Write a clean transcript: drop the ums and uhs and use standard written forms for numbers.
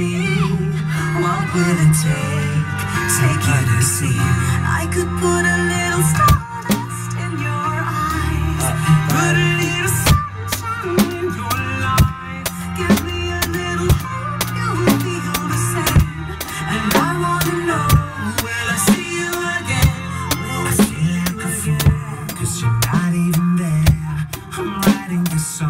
me, what will it take? Take you to see I could put a little stardust in your eyes, put a little sunshine in your life. Give me a little hope, you will feel the same. And I wanna know, will I see you again? Will I see you again? Cause you're not even there, I'm writing this song.